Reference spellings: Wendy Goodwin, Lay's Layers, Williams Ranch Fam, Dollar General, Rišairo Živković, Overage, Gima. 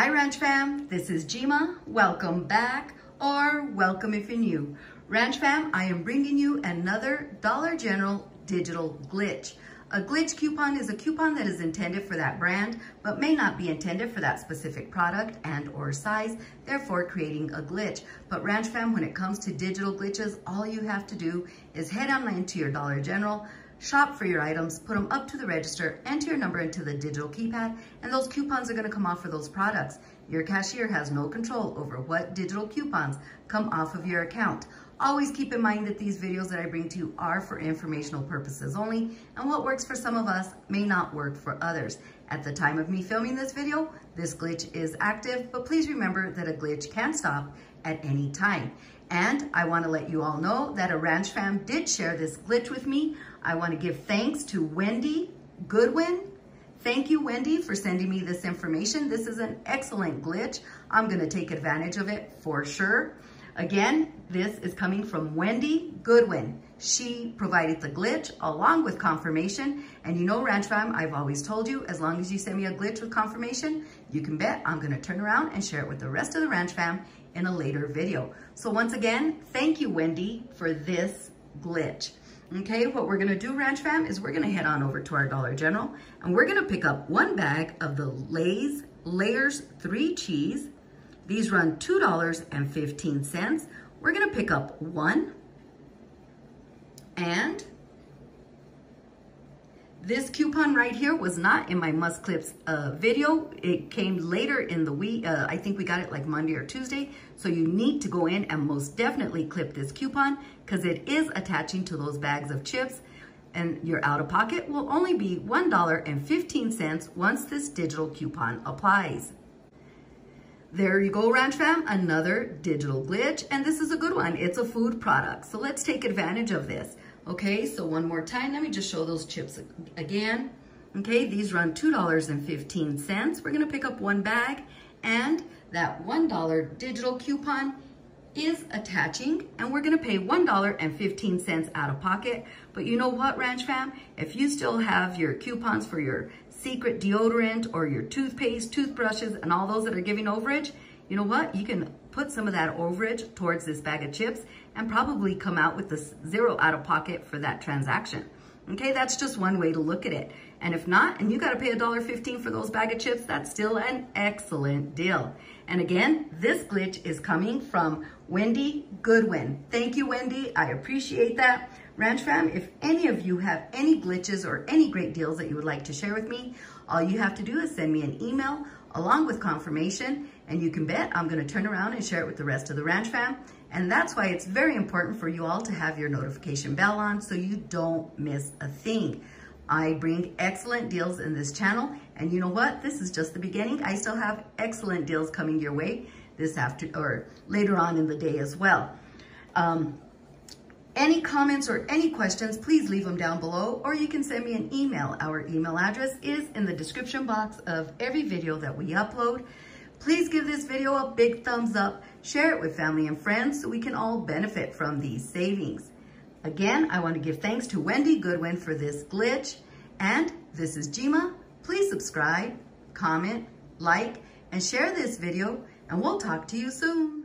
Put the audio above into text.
Hi Ranch Fam, this is Gima. Welcome back, or welcome if you're new. Ranch Fam, I am bringing you another Dollar General digital glitch. A glitch coupon is a coupon that is intended for that brand, but may not be intended for that specific product and or size, therefore creating a glitch. But Ranch Fam, when it comes to digital glitches, all you have to do is head on into your Dollar General, shop for your items, put them up to the register, enter your number into the digital keypad, and those coupons are gonna come off of those products. Your cashier has no control over what digital coupons come off of your account. Always keep in mind that these videos that I bring to you are for informational purposes only, and what works for some of us may not work for others. At the time of me filming this video, this glitch is active, but please remember that a glitch can stop at any time. And I want to let you all know that a Ranch Fam did share this glitch with me. I want to give thanks to Wendy Goodwin. Thank you, Wendy, for sending me this information. This is an excellent glitch. I'm going to take advantage of it for sure. Again, this is coming from Wendy Goodwin. She provided the glitch along with confirmation. And you know, Ranch Fam, I've always told you, as long as you send me a glitch with confirmation, you can bet I'm gonna turn around and share it with the rest of the Ranch Fam in a later video. So once again, thank you, Wendy, for this glitch. Okay, what we're gonna do, Ranch Fam, is we're gonna head on over to our Dollar General and we're gonna pick up one bag of the Lay's Layers 3 Cheese. These run $2.15. We're gonna pick up one. And this coupon right here was not in my must clips video. It came later in the week. I think we got it like Monday or Tuesday. So you need to go in and most definitely clip this coupon because it is attaching to those bags of chips, and your out of pocket will only be $1.15 once this digital coupon applies. There you go, Ranch Fam, another digital glitch, and this is a good one. It's a food product, so let's take advantage of this. Okay, so one more time, let me just show those chips again. Okay, these run $2.15. We're gonna pick up one bag, and that $1 digital coupon is attaching, and we're gonna pay $1.15 out of pocket. But you know what, Ranch Fam? If you still have your coupons for your secret deodorant or your toothpaste, toothbrushes, and all those that are giving overage, you know what? You can put some of that overage towards this bag of chips and probably come out with this zero out of pocket for that transaction. Okay, that's just one way to look at it. And if not, and you gotta pay $1.15 for those bag of chips, that's still an excellent deal. And again, this glitch is coming from Wendy Goodwin. Thank you, Wendy, I appreciate that. Ranch Fam, if any of you have any glitches or any great deals that you would like to share with me, all you have to do is send me an email along with confirmation, and you can bet I'm gonna turn around and share it with the rest of the Ranch Fam. And that's why it's very important for you all to have your notification bell on so you don't miss a thing. I bring excellent deals in this channel, and you know what? This is just the beginning. I still have excellent deals coming your way this afternoon or later on in the day as well. Any comments or any questions, please leave them down below, or you can send me an email. Our email address is in the description box of every video that we upload. Please give this video a big thumbs up, share it with family and friends so we can all benefit from these savings. Again, I want to give thanks to Wendy Goodwin for this glitch, and this is Gima. Please subscribe, comment, like, and share this video, and we'll talk to you soon.